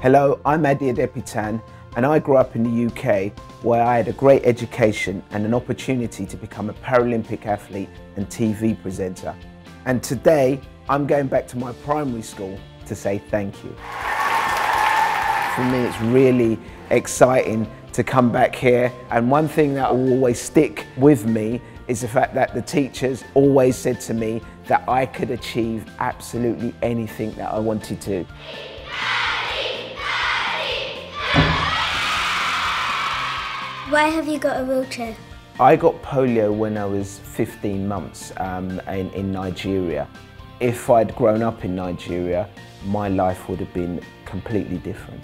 Hello, I'm Ade Adepitan and I grew up in the UK where I had a great education and an opportunity to become a Paralympic athlete and TV presenter. And today, I'm going back to my primary school to say thank you. For me, it's really exciting to come back here, and one thing that will always stick with me is the fact that the teachers always said to me that I could achieve absolutely anything that I wanted to. Why have you got a wheelchair? I got polio when I was 15 months in Nigeria. If I'd grown up in Nigeria, my life would have been completely different.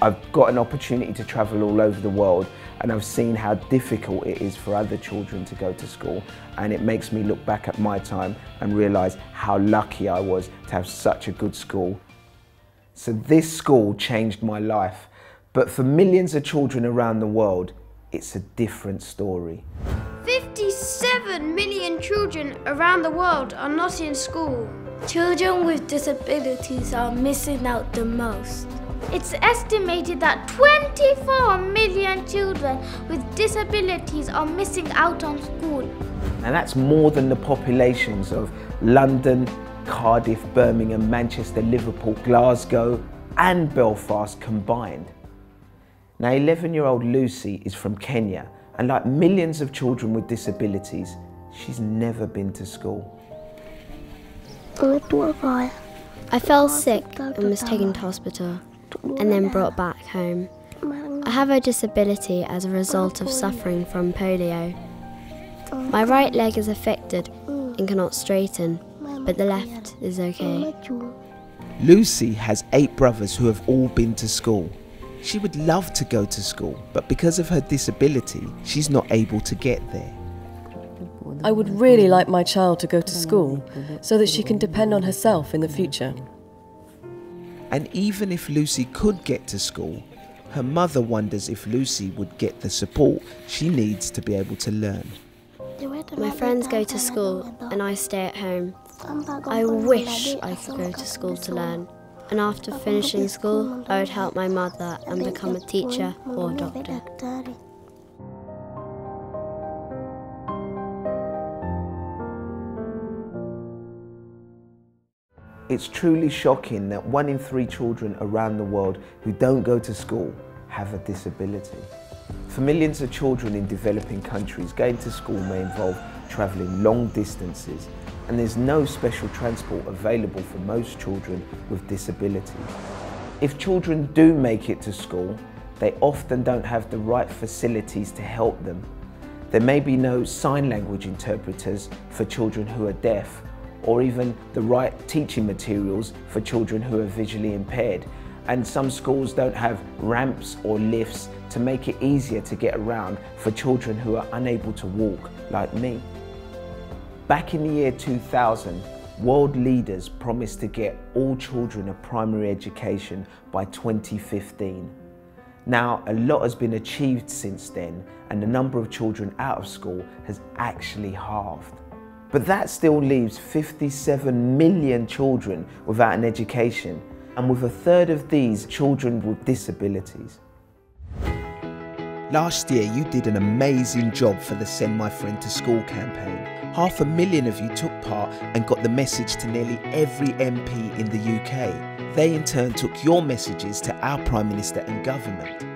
I've got an opportunity to travel all over the world, and I've seen how difficult it is for other children to go to school, and it makes me look back at my time and realise how lucky I was to have such a good school. So this school changed my life, but for millions of children around the world, it's a different story. 57 million children around the world are not in school. Children with disabilities are missing out the most. It's estimated that 24 million children with disabilities are missing out on school. And that's more than the populations of London, Cardiff, Birmingham, Manchester, Liverpool, Glasgow and Belfast combined. Now, 11-year-old Lucy is from Kenya, and like millions of children with disabilities, she's never been to school. I fell sick and was taken to hospital and then brought back home. I have a disability as a result of suffering from polio. My right leg is affected and cannot straighten, but the left is okay. Lucy has 8 brothers who have all been to school. She would love to go to school, but because of her disability, she's not able to get there. I would really like my child to go to school so that she can depend on herself in the future. And even if Lucy could get to school, her mother wonders if Lucy would get the support she needs to be able to learn. My friends go to school and I stay at home. I wish I could go to school to learn. And after finishing school, I would help my mother and become a teacher or a doctor. It's truly shocking that 1 in 3 children around the world who don't go to school have a disability. For millions of children in developing countries, going to school may involve travelling long distances, and there's no special transport available for most children with disabilities. If children do make it to school, they often don't have the right facilities to help them. There may be no sign language interpreters for children who are deaf, or even the right teaching materials for children who are visually impaired. And some schools don't have ramps or lifts to make it easier to get around for children who are unable to walk, like me. Back in the year 2000, world leaders promised to get all children a primary education by 2015. Now, a lot has been achieved since then, and the number of children out of school has actually halved. But that still leaves 57 million children without an education, and with 1/3 of these children with disabilities. Last year, you did an amazing job for the Send My Friend to School campaign. 500,000 of you took part and got the message to nearly every MP in the UK. They in turn took your messages to our Prime Minister and government.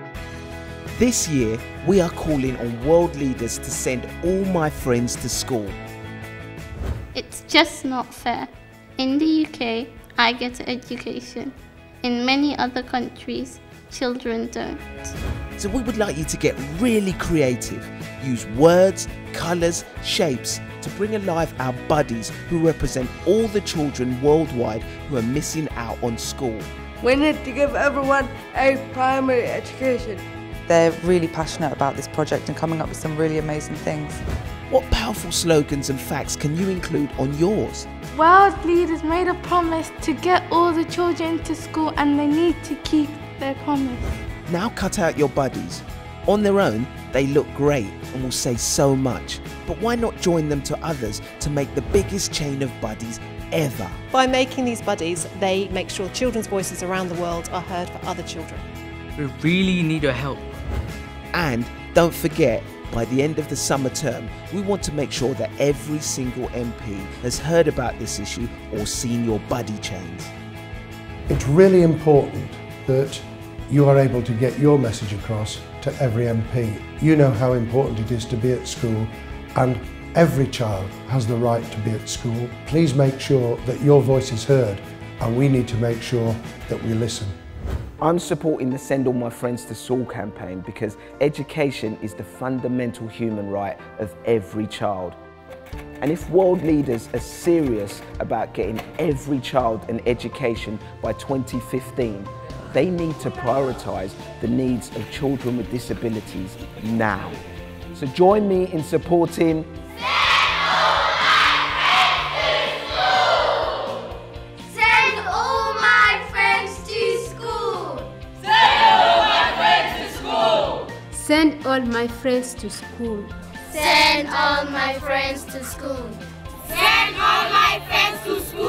This year, we are calling on world leaders to send all my friends to school. It's just not fair. In the UK, I get an education. In many other countries, children don't. So we would like you to get really creative. Use words, colours, shapes to bring alive our buddies who represent all the children worldwide who are missing out on school. We need to give everyone a primary education. They're really passionate about this project and coming up with some really amazing things. What powerful slogans and facts can you include on yours? World leaders made a promise to get all the children to school, and they need to keep their promise. Now cut out your buddies. On their own, they look great and will say so much, but why not join them to others to make the biggest chain of buddies ever. By making these buddies, they make sure children's voices around the world are heard for other children. We really need your help. And don't forget, by the end of the summer term, we want to make sure that every single MP has heard about this issue or seen your buddy chains. It's really important that you are able to get your message across to every MP. You know how important it is to be at school, and every child has the right to be at school. Please make sure that your voice is heard, and we need to make sure that we listen. I'm supporting the Send All My Friends to School campaign because education is the fundamental human right of every child. And if world leaders are serious about getting every child an education by 2015, they need to prioritise the needs of children with disabilities now. So join me in supporting Send all my friends to school. Send all my friends to school. Send all my friends to school.